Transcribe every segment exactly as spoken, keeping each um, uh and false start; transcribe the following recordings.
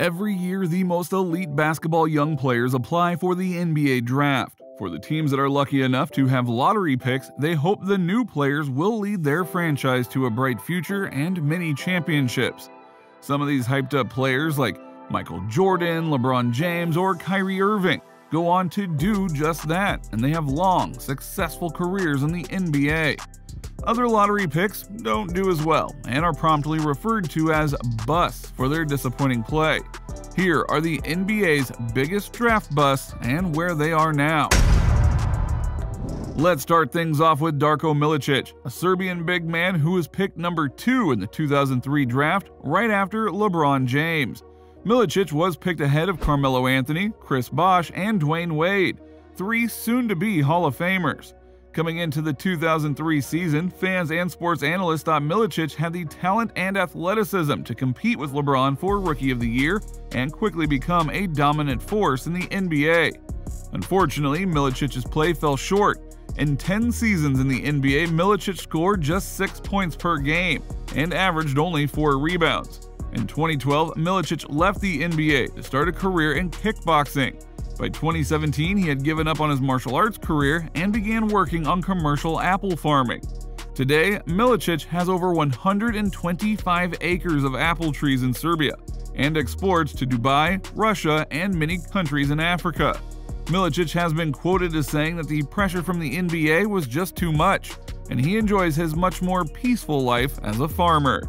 Every year, the most elite basketball young players apply for the N B A draft. For the teams that are lucky enough to have lottery picks, they hope the new players will lead their franchise to a bright future and many championships. Some of these hyped-up players, like Michael Jordan, LeBron James, or Kyrie Irving, go on to do just that, and they have long, successful careers in the N B A. Other lottery picks don't do as well and are promptly referred to as busts for their disappointing play. Here are the N B A's biggest draft busts and where they are now. Let's start things off with Darko Milicic, a Serbian big man who was picked number two in the two thousand three draft right after LeBron James. Milicic was picked ahead of Carmelo Anthony, Chris Bosh, and Dwayne Wade, three soon-to-be Hall of Famers. Coming into the two thousand three season, fans and sports analysts thought Milicic had the talent and athleticism to compete with LeBron for Rookie of the Year and quickly become a dominant force in the N B A. Unfortunately, Milicic's play fell short. In ten seasons in the N B A, Milicic scored just six points per game and averaged only four rebounds. In twenty twelve, Milicic left the N B A to start a career in kickboxing. By twenty seventeen, he had given up on his martial arts career and began working on commercial apple farming. Today, Milicic has over one hundred twenty-five acres of apple trees in Serbia and exports to Dubai, Russia, and many countries in Africa. Milicic has been quoted as saying that the pressure from the N B A was just too much, and he enjoys his much more peaceful life as a farmer.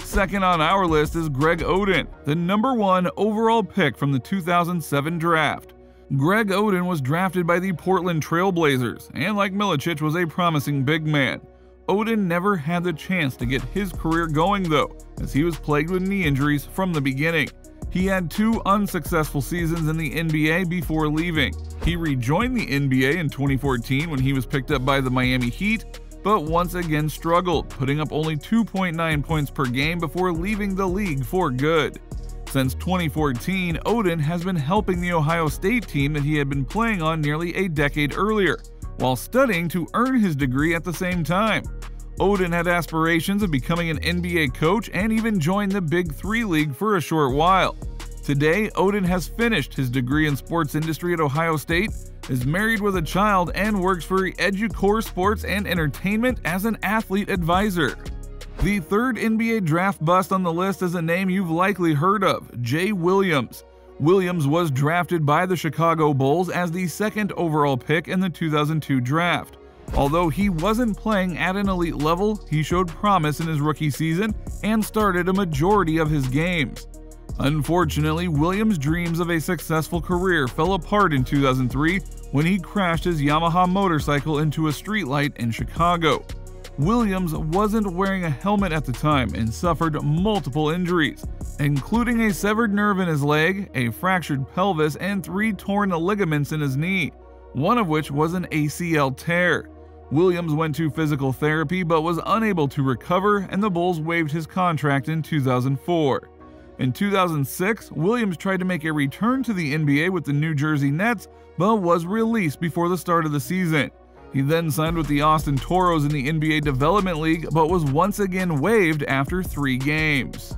Second on our list is Greg Oden, the number one overall pick from the two thousand seven draft. Greg Oden was drafted by the Portland Trail Blazers, and like Milicic was a promising big man. Oden never had the chance to get his career going though, as he was plagued with knee injuries from the beginning. He had two unsuccessful seasons in the N B A before leaving. He rejoined the N B A in twenty fourteen when he was picked up by the Miami Heat, but once again struggled, putting up only two point nine points per game before leaving the league for good. Since twenty fourteen, Oden has been helping the Ohio State team that he had been playing on nearly a decade earlier, while studying to earn his degree at the same time. Oden had aspirations of becoming an N B A coach and even joined the Big Three League for a short while. Today, Oden has finished his degree in sports industry at Ohio State, is married with a child, and works for EduCore Sports and Entertainment as an athlete advisor. The third N B A draft bust on the list is a name you've likely heard of, Jay Williams. Williams was drafted by the Chicago Bulls as the second overall pick in the two thousand two draft. Although he wasn't playing at an elite level, he showed promise in his rookie season and started a majority of his games. Unfortunately, Williams' dreams of a successful career fell apart in two thousand three when he crashed his Yamaha motorcycle into a streetlight in Chicago. Williams wasn't wearing a helmet at the time and suffered multiple injuries, including a severed nerve in his leg, a fractured pelvis, and three torn ligaments in his knee, one of which was an A C L tear. Williams went to physical therapy but was unable to recover, and the Bulls waived his contract in two thousand four. In two thousand six, Williams tried to make a return to the N B A with the New Jersey Nets, but was released before the start of the season. He then signed with the Austin Toros in the N B A Development League, but was once again waived after three games.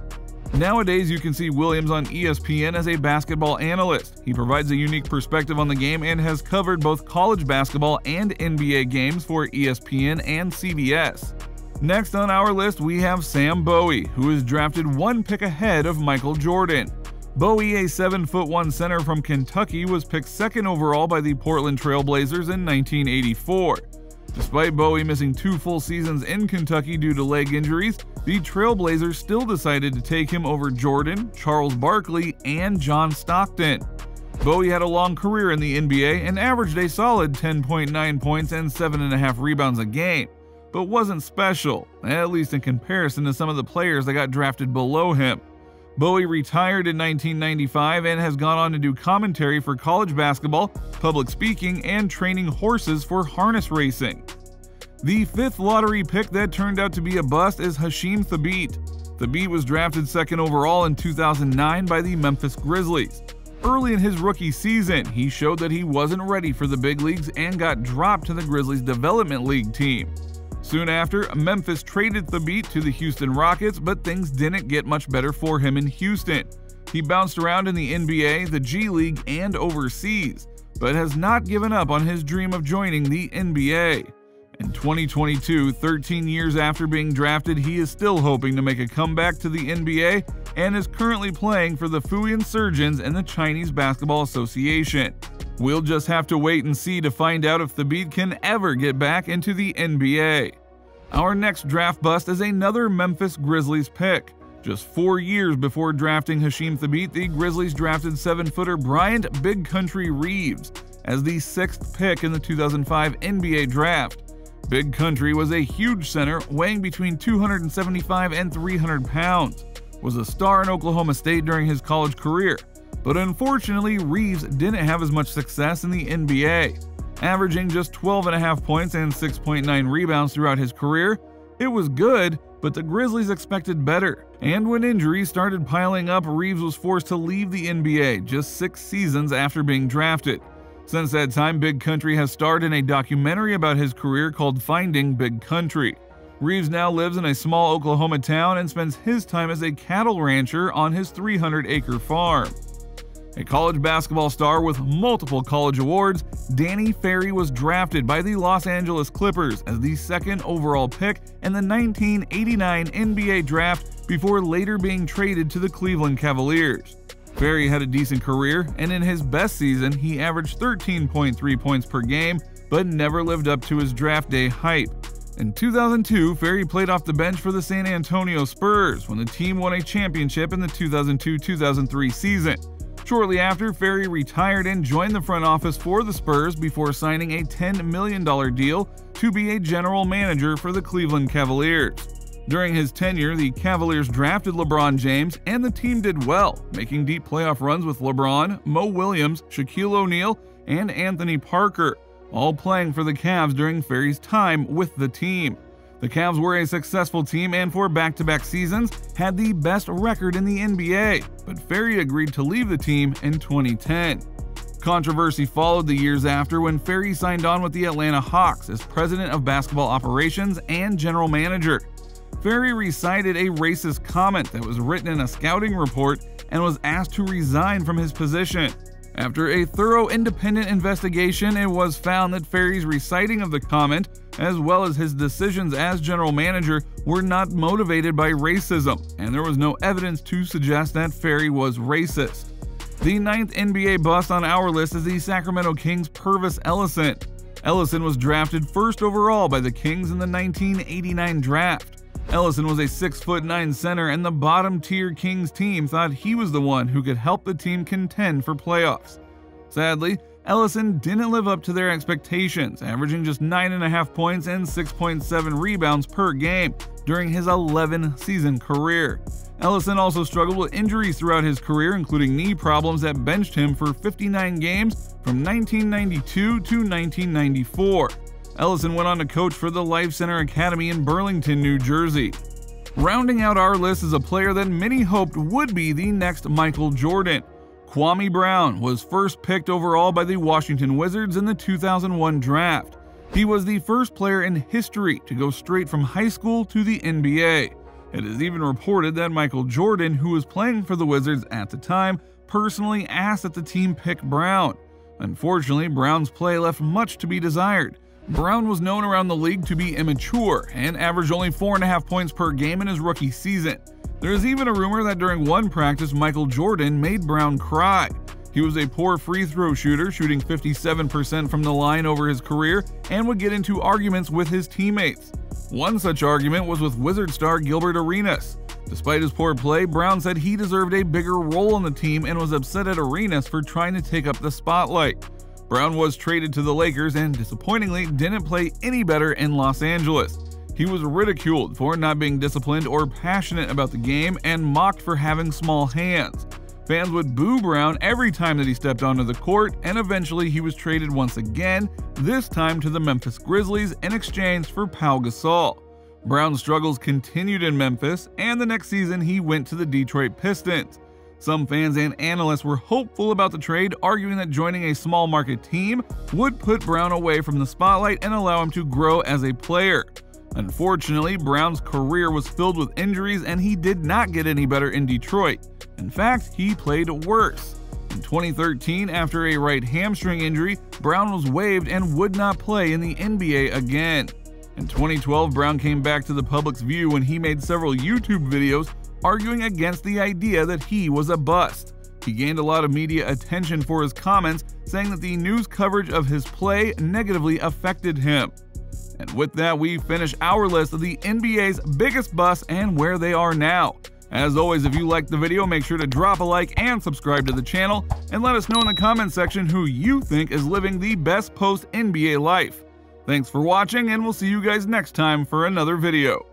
Nowadays, you can see Williams on E S P N as a basketball analyst. He provides a unique perspective on the game and has covered both college basketball and N B A games for E S P N and C B S. Next on our list, we have Sam Bowie, who is drafted one pick ahead of Michael Jordan. Bowie, a seven foot one center from Kentucky, was picked second overall by the Portland Trail Blazers in nineteen eighty-four. Despite Bowie missing two full seasons in Kentucky due to leg injuries, the Trail Blazers still decided to take him over Jordan, Charles Barkley, and John Stockton. Bowie had a long career in the N B A and averaged a solid ten point nine points and seven point five rebounds a game, but wasn't special, at least in comparison to some of the players that got drafted below him. Bowie retired in nineteen ninety-five and has gone on to do commentary for college basketball, public speaking, and training horses for harness racing. The fifth lottery pick that turned out to be a bust is Hasheem Thabeet. Thabeet was drafted second overall in two thousand nine by the Memphis Grizzlies. Early in his rookie season, he showed that he wasn't ready for the big leagues and got dropped to the Grizzlies Development League team. Soon after, Memphis traded Thabeet to the Houston Rockets, but things didn't get much better for him in Houston. He bounced around in the N B A, the G League, and overseas, but has not given up on his dream of joining the N B A. In twenty twenty-two, thirteen years after being drafted, he is still hoping to make a comeback to the N B A and is currently playing for the Fujian Xunxing and the Chinese Basketball Association. We'll just have to wait and see to find out if Thabeet can ever get back into the N B A. Our next draft bust is another Memphis Grizzlies pick. Just four years before drafting Hasheem Thabeet, the Grizzlies drafted seven-footer Bryant Big Country Reeves as the sixth pick in the two thousand five N B A draft. Big Country was a huge center weighing between two hundred seventy-five and three hundred pounds, was a star in Oklahoma State during his college career, but unfortunately Reeves didn't have as much success in the N B A. Averaging just twelve point five points and six point nine rebounds throughout his career, it was good, but the Grizzlies expected better. And when injuries started piling up, Reeves was forced to leave the N B A just six seasons after being drafted. Since that time, Big Country has starred in a documentary about his career called Finding Big Country. Reeves now lives in a small Oklahoma town and spends his time as a cattle rancher on his three hundred acre farm. A college basketball star with multiple college awards, Danny Ferry was drafted by the Los Angeles Clippers as the second overall pick in the nineteen eighty-nine N B A draft before later being traded to the Cleveland Cavaliers. Ferry had a decent career, and in his best season, he averaged thirteen point three points per game, but never lived up to his draft day hype. In two thousand two, Ferry played off the bench for the San Antonio Spurs when the team won a championship in the two thousand two two thousand three season. Shortly after, Ferry retired and joined the front office for the Spurs before signing a ten million dollar deal to be a general manager for the Cleveland Cavaliers. During his tenure, the Cavaliers drafted LeBron James, and the team did well, making deep playoff runs with LeBron, Mo Williams, Shaquille O'Neal, and Anthony Parker, all playing for the Cavs during Ferry's time with the team. The Cavs were a successful team and for back-to-back seasons had the best record in the N B A, but Ferry agreed to leave the team in twenty ten. Controversy followed the years after when Ferry signed on with the Atlanta Hawks as president of basketball operations and general manager. Ferry recited a racist comment that was written in a scouting report and was asked to resign from his position. After a thorough independent investigation, it was found that Ferry's reciting of the comment, as well as his decisions as general manager, were not motivated by racism, and there was no evidence to suggest that Ferry was racist. The ninth N B A bust on our list is the Sacramento Kings' Purvis Ellison. Ellison was drafted first overall by the Kings in the nineteen eighty-nine draft. Ellison was a six foot nine center, and the bottom-tier Kings team thought he was the one who could help the team contend for playoffs. Sadly, Ellison didn't live up to their expectations, averaging just nine point five points and six point seven rebounds per game during his eleven season career. Ellison also struggled with injuries throughout his career, including knee problems that benched him for fifty-nine games from nineteen ninety-two to nineteen ninety-four. Ellison went on to coach for the Life Center Academy in Burlington, New Jersey. Rounding out our list is a player that many hoped would be the next Michael Jordan. Kwame Brown was first picked overall by the Washington Wizards in the two thousand one draft. He was the first player in history to go straight from high school to the N B A. It is even reported that Michael Jordan, who was playing for the Wizards at the time, personally asked that the team pick Brown. Unfortunately, Brown's play left much to be desired. Brown was known around the league to be immature and averaged only four point five points per game in his rookie season. There is even a rumor that during one practice, Michael Jordan made Brown cry. He was a poor free throw shooter, shooting fifty-seven percent from the line over his career, and would get into arguments with his teammates. One such argument was with Wizard star Gilbert Arenas. Despite his poor play, Brown said he deserved a bigger role on the team and was upset at Arenas for trying to take up the spotlight. Brown was traded to the Lakers and, disappointingly, didn't play any better in Los Angeles. He was ridiculed for not being disciplined or passionate about the game and mocked for having small hands. Fans would boo Brown every time that he stepped onto the court, and eventually he was traded once again, this time to the Memphis Grizzlies in exchange for Pau Gasol. Brown's struggles continued in Memphis, and the next season he went to the Detroit Pistons. Some fans and analysts were hopeful about the trade, arguing that joining a small market team would put Brown away from the spotlight and allow him to grow as a player. Unfortunately, Brown's career was filled with injuries and he did not get any better in Detroit. In fact, he played worse. In twenty thirteen, after a right hamstring injury, Brown was waived and would not play in the N B A again. In twenty twelve, Brown came back to the public's view when he made several YouTube videos arguing against the idea that he was a bust. He gained a lot of media attention for his comments, saying that the news coverage of his play negatively affected him. And with that, we finish our list of the N B A's biggest busts and where they are now. As always, if you liked the video, make sure to drop a like and subscribe to the channel, and let us know in the comment section who you think is living the best post-N B A life. Thanks for watching, and we'll see you guys next time for another video.